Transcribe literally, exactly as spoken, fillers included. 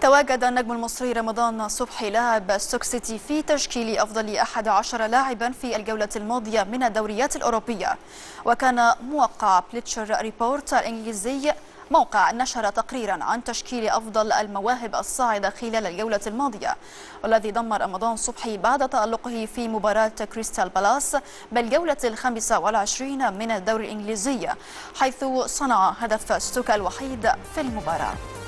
تواجد النجم المصري رمضان صبحي لاعب سوك سيتي في تشكيل أفضل أحد عشر لاعبا في الجولة الماضية من الدوريات الأوروبية. وكان موقع بليتشر ريبورت الإنجليزي موقع نشر تقريرا عن تشكيل أفضل المواهب الصاعدة خلال الجولة الماضية، والذي ضم رمضان صبحي بعد تألقه في مباراة كريستال بالاس بالجولة الخامسة والعشرين من الدوري الإنجليزي، حيث صنع هدف سوك الوحيد في المباراة.